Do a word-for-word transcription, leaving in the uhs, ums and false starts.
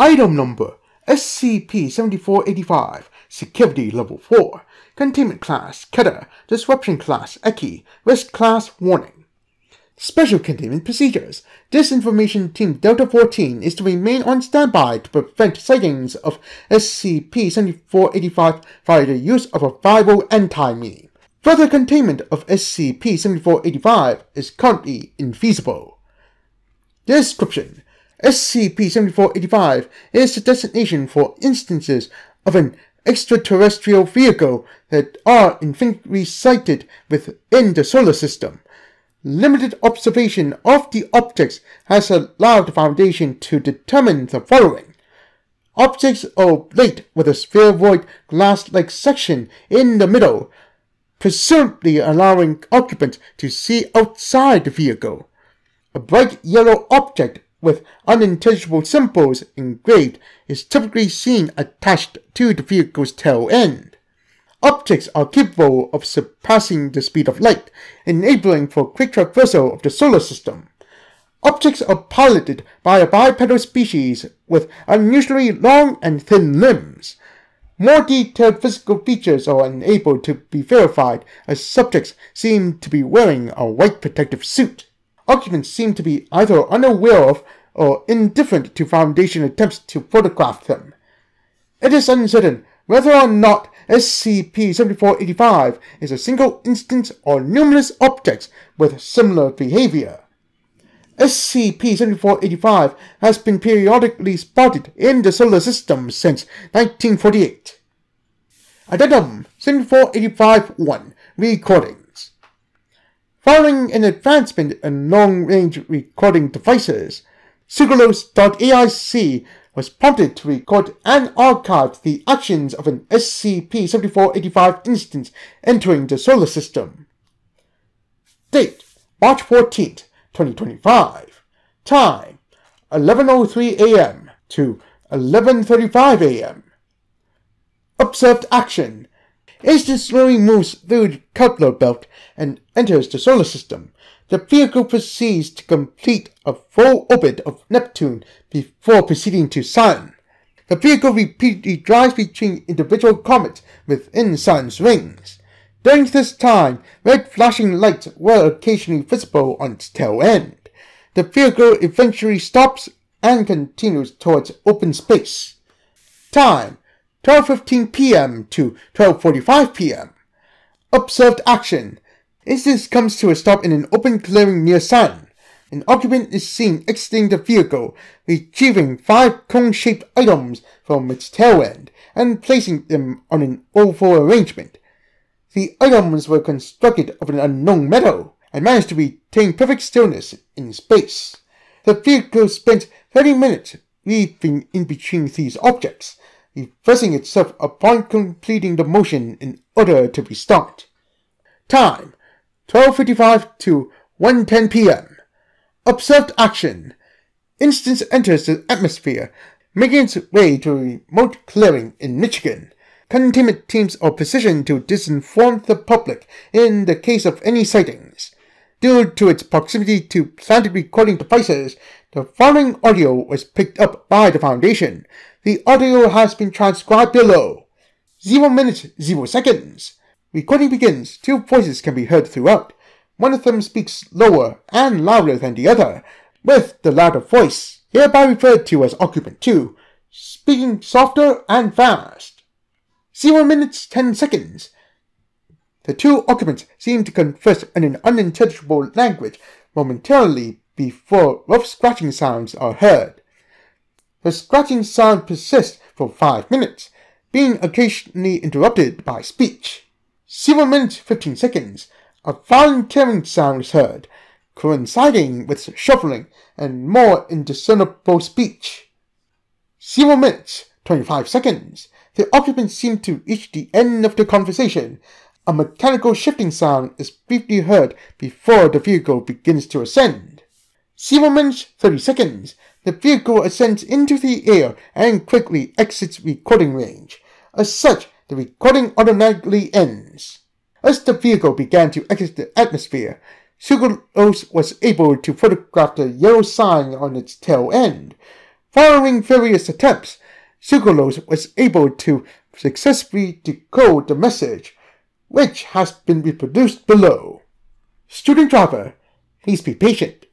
Item Number S C P seventy-four eighty-five, Security Level four, Containment Class Keter, Disruption Class E C I, Risk Class Warning. Special Containment Procedures. Disinformation Team Delta fourteen is to remain on standby to prevent sightings of S C P seventy-four eighty-five via the use of a viral anti-meme. Further containment of S C P seventy-four eighty-five is currently infeasible. Description: S C P seventy-four eighty-five is the designation for instances of an extraterrestrial vehicle that are infrequently sighted within the solar system. Limited observation of the objects has allowed the Foundation to determine the following. Objects are oblate with a spheroid glass-like section in the middle, presumably allowing occupants to see outside the vehicle. A bright yellow object with unintelligible symbols engraved is typically seen attached to the vehicle's tail end. Objects are capable of surpassing the speed of light, enabling for quick traversal of the solar system. Objects are piloted by a bipedal species with unusually long and thin limbs. More detailed physical features are unable to be verified, as subjects seem to be wearing a white protective suit. Occupants seem to be either unaware of or indifferent to Foundation attempts to photograph them. It is uncertain whether or not S C P seventy-four eighty-five is a single instance or numerous objects with similar behavior. S C P seventy-four eighty-five has been periodically spotted in the solar system since nineteen forty-eight. Addendum seventy-four eighty-five one, Recordings. Following an advancement in long-range recording devices, Sugulos dot A I C was prompted to record and archive the actions of an S C P seventy-four eighty-five instance entering the solar system. Date: March fourteenth, twenty twenty-five. Time: eleven oh three A M to eleven thirty-five A M Observed action: Instance slowly moves through the Kepler belt and enters the solar system. The vehicle proceeds to complete a full orbit of Neptune before proceeding to Sun. The vehicle repeatedly drives between individual comets within Sun's rings. During this time, red flashing lights were occasionally visible on its tail end. The vehicle eventually stops and continues towards open space. Time: twelve fifteen P M to twelve forty-five P M Observed action: Instance comes to a stop in an open clearing near Sun. An occupant is seen exiting the vehicle, retrieving five cone-shaped items from its tail end and placing them on an oval arrangement. The items were constructed of an unknown metal and managed to retain perfect stillness in space. The vehicle spent thirty minutes weaving in between these objects, reversing itself upon completing the motion in order to restart. Time: twelve fifty-five to one ten P M Observed action: Instance enters the atmosphere, making its way to a remote clearing in Michigan. Containment teams are positioned to disinform the public in the case of any sightings. Due to its proximity to planted recording devices, the following audio was picked up by the Foundation. The audio has been transcribed below. zero minutes, zero seconds. Recording begins. Two voices can be heard throughout. One of them speaks lower and louder than the other, with the louder voice, hereby referred to as Occupant two, speaking softer and fast. zero minutes, ten seconds. The two occupants seem to converse in an unintelligible language momentarily before rough scratching sounds are heard. The scratching sound persists for five minutes, being occasionally interrupted by speech. zero minutes, fifteen seconds. A violent tearing sound is heard, coinciding with shuffling and more indiscernible speech. zero minutes, twenty-five seconds. The occupants seem to reach the end of the conversation. A mechanical shifting sound is briefly heard before the vehicle begins to ascend. zero minutes, thirty seconds. The vehicle ascends into the air and quickly exits recording range. As such, the recording automatically ends. As the vehicle began to exit the atmosphere, Sugulos was able to photograph the yellow sign on its tail end, Following various attempts, Sugulos was able to successfully decode the message, which has been reproduced below. Student driver, please be patient.